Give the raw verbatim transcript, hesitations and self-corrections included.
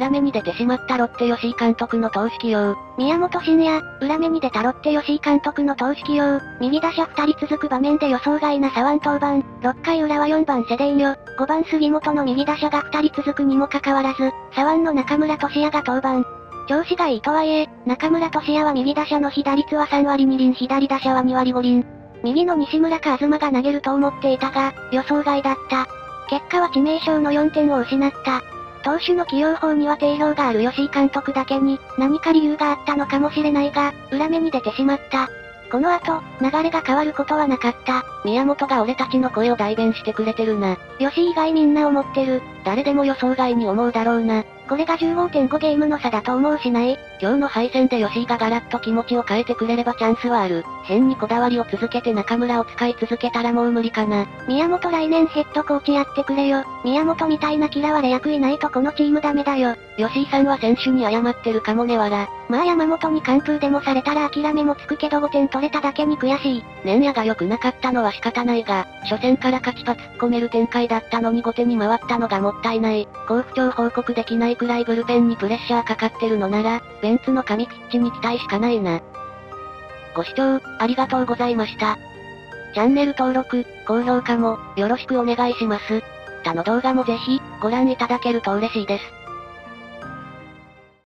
裏目に出てしまったロッテ吉井監督の投手起用。宮本慎也、裏目に出たロッテ吉井監督の投手起用。右打者ふたり続く場面で予想外な左腕登板。ろっかい裏はよんばんセデーニョ、ごばん杉本の右打者がふたり続くにもかかわらず、左腕の中村俊也が登板。調子がいいとはいえ、中村俊也は右打者の被打率はさんわりにりん、左打者はにわりごりん。右の西村か東が投げると思っていたが、予想外だった。結果は致命傷のよんてんを失った。投手の起用法には定評がある吉井監督だけに、何か理由があったのかもしれないが、裏目に出てしまった。この後、流れが変わることはなかった。宮本が俺たちの声を代弁してくれてるな。吉井以外みんな思ってる。誰でも予想外に思うだろうな。これが じゅうごてんご ゲームの差だと思うしない？今日の敗戦で吉井がガラッと気持ちを変えてくれればチャンスはある。変にこだわりを続けて中村を使い続けたらもう無理かな。宮本来年ヘッドコーチやってくれよ。宮本みたいな嫌われ役いないとこのチームダメだよ。吉井さんは選手に謝ってるかもねわら。まあ山本に完封でもされたら諦めもつくけどごてん取れただけに悔しい。念也が良くなかったのは仕方ないが、初戦から勝ちパ突っ込める展開だったのに後手に回ったのがもったいない。好不調報告できないくらいブルペンにプレッシャーかかってるのなら、ベンツの神ピッチに期待しかないな。ご視聴、ありがとうございました。チャンネル登録、高評価も、よろしくお願いします。他の動画もぜひ、ご覧いただけると嬉しいです。